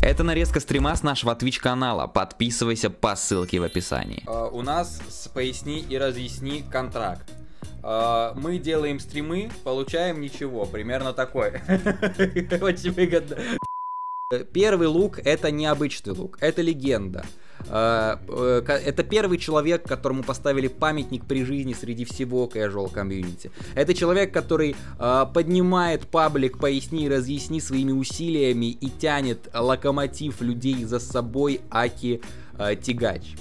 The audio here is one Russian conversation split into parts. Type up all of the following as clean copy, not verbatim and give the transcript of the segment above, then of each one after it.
Это нарезка стрима с нашего Twitch-канала. Подписывайся по ссылке в описании. У нас с «Поясни и разъясни» контракт. Мы делаем стримы, получаем ничего. Примерно такой. Очень выгодно. Первый лук — это необычный лук, это легенда. Это первый человек, которому поставили памятник при жизни среди всего casual комьюнити. Это человек, который поднимает паблик «Поясни и разъясни» своими усилиями и тянет локомотив людей за собой, аки тягач.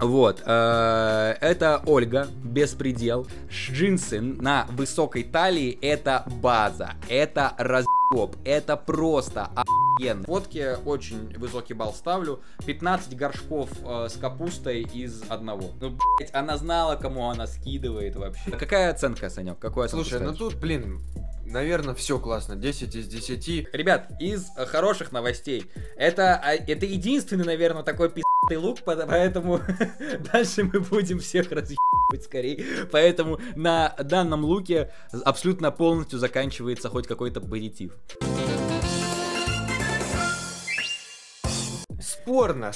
Вот, это Ольга, беспредел. Джинсы на высокой талии — это база, это разъеб, это просто охуенно. Фотки очень высокий балл ставлю, 15 горшков с капустой из одного. Ну, блять, она знала, кому она скидывает вообще. Какая оценка, Санек? Какой? Слушай, ну тут, блин... Наверное, все классно. 10 из 10. Ребят, из хороших новостей. Это единственный, наверное, такой пи***ый лук, поэтому дальше мы будем всех разъебывать скорее. Поэтому на данном луке абсолютно полностью заканчивается хоть какой-то позитив.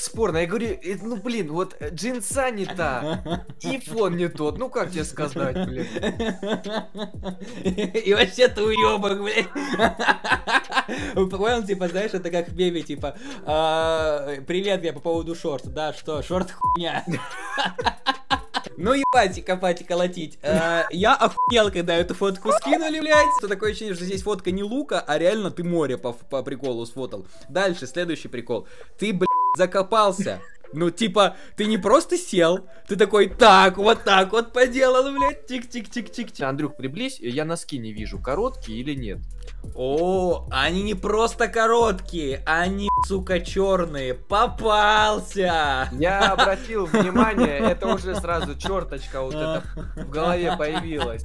Спорно, я говорю, ну блин, вот джинса не та, и фон не тот, ну как тебе сказать, блин. И вообще ты уёбок, блин. Понял, типа, знаешь, это как в меме, типа, привет, я по поводу шорта, да, что, шорт хуйня. Ну ебать, копать и колотить. Я охуел, когда эту фотку скинули, блядь. Что такое ощущение, что здесь фотка не лука, а реально ты море по приколу сфотал. Дальше, следующий прикол. Ты, блядь, закопался. Ну, типа, ты не просто сел, ты такой, так вот поделал, блядь, тик-тик-тик-тик-тик. Андрюх, приблизь, я носки не вижу, короткие или нет? О, они не просто короткие, они, сука, черные. Попался! Я обратил внимание, это уже сразу черточка вот эта в голове появилась.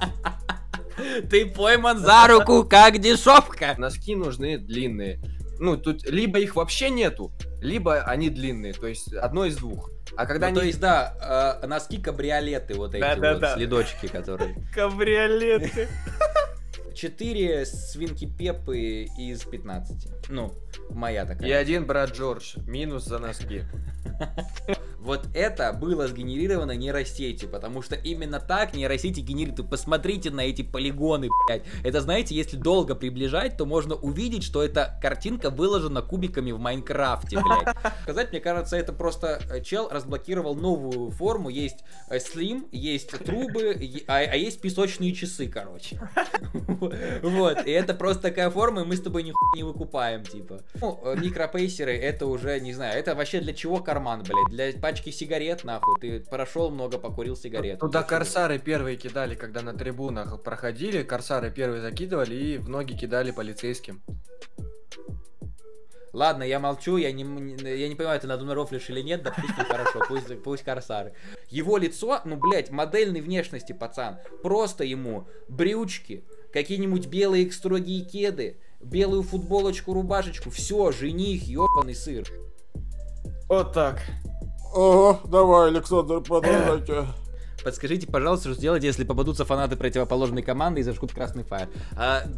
Ты пойман за руку, как дешевка. Носки нужны длинные. Ну, тут либо их вообще нету, либо они длинные, то есть одно из двух. А когда они... То есть, да, носки кабриолеты, вот эти вот следочки, которые... Кабриолеты. 4 свинки Пеппы из 15. Ну, моя такая. И один брат Джордж, минус за носки. Вот это было сгенерировано нейросетью, потому что именно так нейросети генерируют. Посмотрите на эти полигоны, блядь. Это, знаете, если долго приближать, то можно увидеть, что эта картинка выложена кубиками в Майнкрафте, блядь. Сказать, мне кажется, это просто чел разблокировал новую форму. Есть слим, есть трубы, а есть песочные часы, короче. Вот, и это просто такая форма, и мы с тобой нихуя не выкупаем, типа. Ну, микропейсеры, это уже, не знаю, это вообще для чего карман, блядь? Для пачки сигарет, нахуй, ты прошел много, покурил сигарет. Туда корсары первые кидали, когда на трибунах проходили, корсары первые закидывали и в ноги кидали полицейским. Ладно, я молчу, я не понимаю, ты надо мной рофлишь или нет, допустим, хорошо, пусть корсары. Его лицо, ну, блядь, модельной внешности, пацан, просто ему брючки, какие-нибудь белые строгие кеды, белую футболочку, рубашечку, все, жених, ёбаный сыр. Вот так. Ого, давай, Александр, продолжайте. Подскажите, пожалуйста, что сделать, если попадутся фанаты противоположной команды и зажгут красный фаер?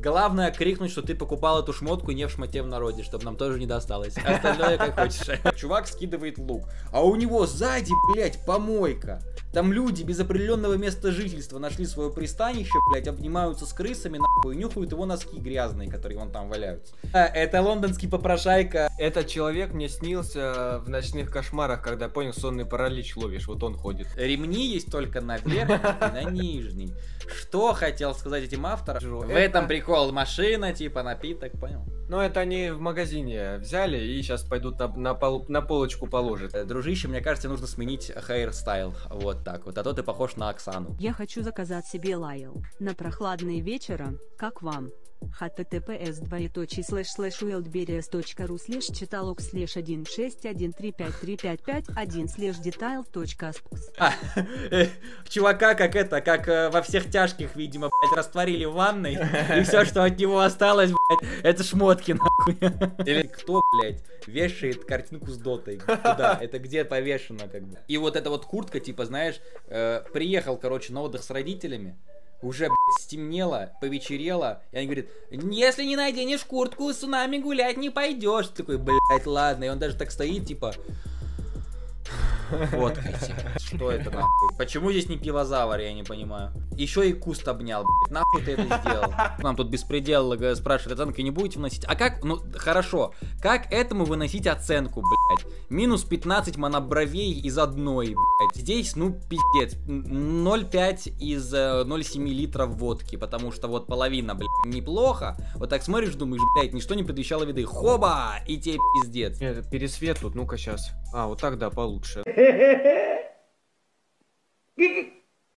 Главное крикнуть, что ты покупал эту шмотку не в шмоте в народе, чтобы нам тоже не досталось. Остальное как хочешь. Чувак скидывает лук, а у него сзади, блядь, помойка. Там люди без определенного места жительства нашли свое пристанище, блядь, обнимаются с крысами, нахуй, нюхают его носки грязные, которые вон там валяются. Это лондонский попрошайка. Этот человек мне снился в ночных кошмарах, когда понял, сонный паралич ловишь, вот он ходит. Ремни есть только на верхний и на нижний. Что хотел сказать этим авторам? В этом прикол, машина, типа, напиток, понял? Ну, это они в магазине взяли и сейчас пойдут на полочку положат. Дружище, мне кажется, нужно сменить хейрстайл, вот так вот, а то ты похож на Оксану. Я хочу заказать себе лайл на прохладные вечера, как вам? https://uildberries.ru/читалог/161353551/detail.aspx. Чувака, как это, как во всех тяжких, видимо, блядь, растворили в ванной, и все, что от него осталось, блядь, это шмотки, нахуй. Или кто, блядь, вешает картинку с дотой? Куда? Это где повешено, как бы? И вот эта вот куртка, типа, знаешь, приехал, короче, на отдых с родителями, Уже, блядь, стемнело, повечерело, и он говорит: если не наденешь куртку, с нами гулять не пойдешь. Ты такой, блядь, ладно. И он даже так стоит, типа... Фоткайте. Что это, нахуй? Почему здесь не пивозавр, я не понимаю. Еще и куст обнял, блядь. Нахуй ты это сделал? Нам тут беспредел спрашивает, оценки не будете вносить? А как, ну, хорошо, как этому выносить оценку, блядь? Минус 15 монобровей из одной, блядь. Здесь, ну, пиздец. 0,5 из 0,7 литров водки, потому что вот половина, блядь, неплохо. Вот так смотришь, думаешь, блядь, ничто не предвещало виды. Хоба! И тебе пиздец. Пересвет тут, ну-ка сейчас. А, вот так, да, получше. Хе-хе-хе!